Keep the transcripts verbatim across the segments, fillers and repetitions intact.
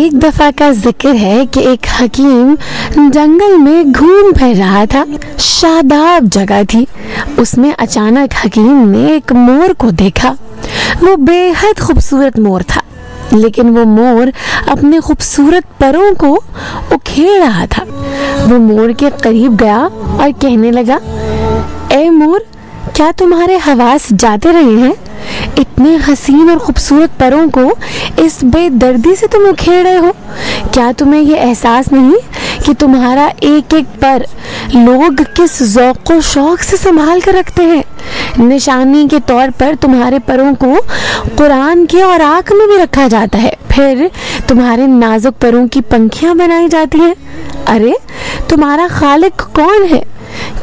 एक दफ़ा का जिक्र है कि एक हकीम जंगल में घूम फिर रहा था। शादाब जगह थी, उसमें अचानक हकीम ने एक मोर को देखा। वो बेहद खूबसूरत मोर था, लेकिन वो मोर अपने खूबसूरत परों को उखेड़ रहा था। वो मोर के करीब गया और कहने लगा, ए मोर, क्या तुम्हारे हवास जाते रहे हैं? इतने हसीन और ख़ूबसूरत परों को इस बेदर्दी से तुम उखेड़ रहे हो। क्या तुम्हें यह एहसास नहीं कि तुम्हारा एक एक पर लोग किस ज़ौक़ व शौक़ से संभाल कर रखते हैं? निशानी के तौर पर तुम्हारे परों को कुरान के और आँख में भी रखा जाता है, फिर तुम्हारे नाजुक परों की पंखियाँ बनाई जाती हैं। अरे, तुम्हारा खालिक कौन है?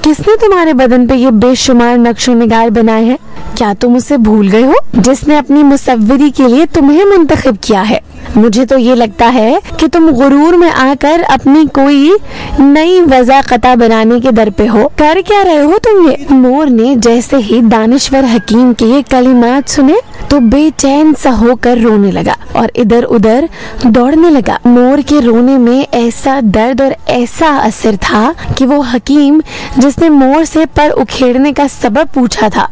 किसने तुम्हारे बदन पे ये बेशुमार नक्शो निगार बनाए हैं? क्या तुम उसे भूल गए हो जिसने अपनी मुसव्वरी के लिए तुम्हें मुंतखब किया है? मुझे तो ये लगता है कि तुम गुरूर में आकर अपनी कोई नई वजाकता बनाने के दर पे हो। कर क्या रहे हो तुम ये? मोर ने जैसे ही दानिश्वर हकीम के ये कलिमात सुने तो बेचैन सा होकर रोने लगा और इधर उधर दौड़ने लगा। मोर के रोने में ऐसा दर्द और ऐसा असर था कि वो हकीम जिसने मोर से पर उखेड़ने का सबब पूछा था,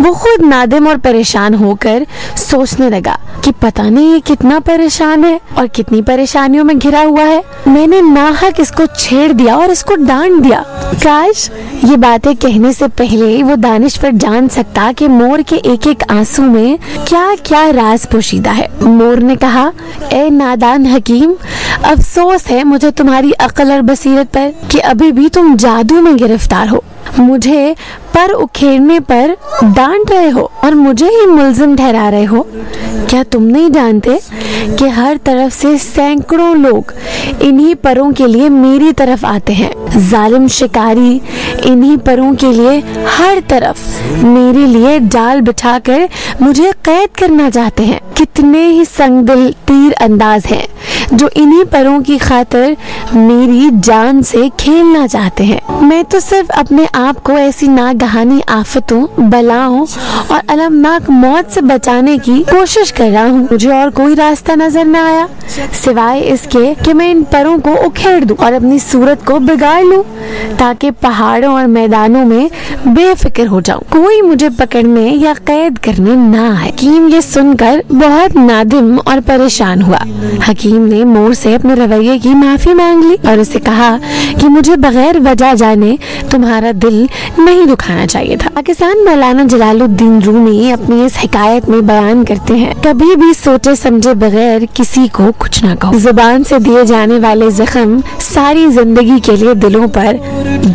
वो खुद नादिम और परेशान होकर सोचने लगा कि पता नहीं ये कितना परेशान है और कितनी परेशानियों में घिरा हुआ है। मैंने नाहक इसको छेड़ दिया और इसको डांट दिया। काश ये बातें कहने से पहले ही वो दानिश्वर जान सकता कि मोर के एक एक आंसू में क्या क्या राज पोशीदा है। मोर ने कहा, ए नादान हकीम, अफसोस है मुझे तुम्हारी अकल और बसीरत पर कि अभी भी तुम जादू में गिरफ्तार हो। मुझे पर उखेड़ने पर डांट रहे हो और मुझे ही मुल्जिम ठहरा रहे हो। क्या तुम नहीं जानते कि हर तरफ से सैकड़ों लोग इन्हीं परों के लिए मेरी तरफ आते हैं? जालिम शिकारी इन्हीं परों के लिए हर तरफ मेरे लिए जाल बिछाकर मुझे कैद करना चाहते हैं। कितने ही संगदिल तीर अंदाज हैं जो इन्हीं परों की खातिर मेरी जान से खेलना चाहते हैं। मैं तो सिर्फ अपने आप को ऐसी नागहानी आफतों, बलाओं और अलमनाक मौत से बचाने की कोशिश कर रहा हूँ। मुझे और कोई रास्ता नजर न आया सिवाय इसके कि मैं इन परों को उखेड़ दूं और अपनी सूरत को बिगाड़ लूं ताकि पहाड़ों और मैदानों में बेफिक्र हो जाऊं, कोई मुझे पकड़ने या कैद करने ना आए। हकीम ये सुनकर बहुत नादिम और परेशान हुआ। हकीम ने मोर से अपने रवैये की माफी मांग ली और उसे कहा कि मुझे बगैर वजह जाने तुम्हारा दिल नहीं दुखाना चाहिए था। पाकिस्तान मौलाना जलालुद्दीन रूमी अपनी इस हिकायत में बयान करते हैं, कभी भी सोचे समझे बगैर किसी को कुछ ना कहो। जुबान से दिए जाने वाले जख्म सारी जिंदगी के लिए दिलों पर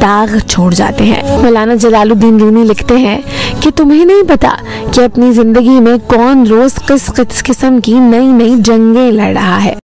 दाग छोड़ जाते हैं। मौलाना जलालुद्दीन रूमी लिखते हैं कि तुम्हें नहीं पता कि अपनी जिंदगी में कौन रोज किस किस्म की नई नई जंगे लड़ रहा है।